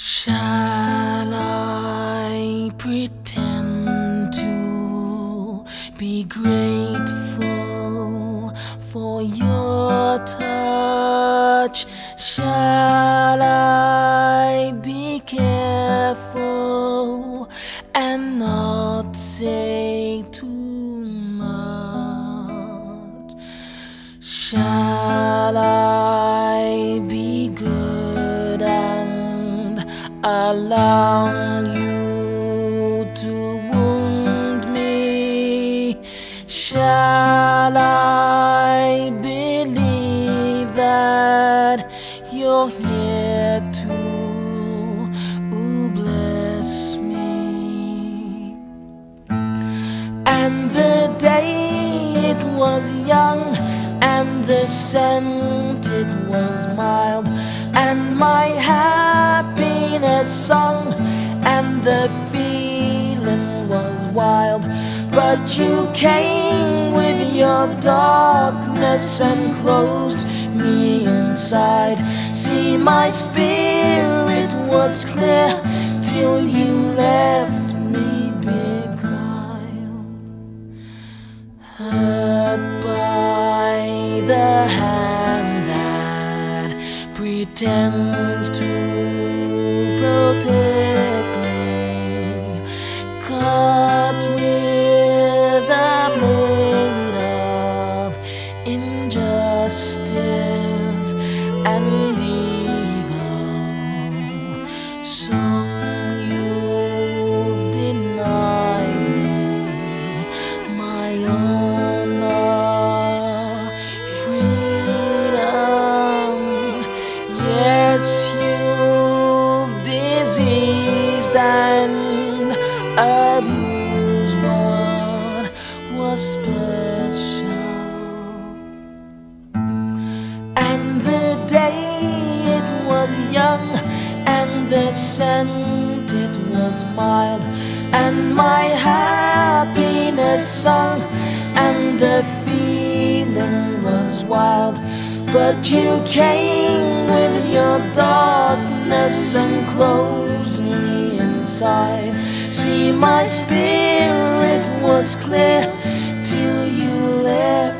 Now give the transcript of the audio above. Shall I pretend to be grateful for your touch? Shall I be careful and not say too much? Shall I be good and allow you to wound me? Shall I believe that you're here to bless me? And the day it was young, and the scent it was mild, and my happiness sung, and the feeling was wild. But you came with your darkness and closed me inside. See, my spirit was clear till you left me beguiled, hurt by the hand that pretends to protect me, cut with a blade of injustice and evil. So you've denied me my honor, freedom. Yes, you've diseased and abused what was special. And the day it was young, and the scent it was mild, and my happiness sung, and the feeling was wild. But you came with your darkness and closed me inside. See, my spirit was clear till you left.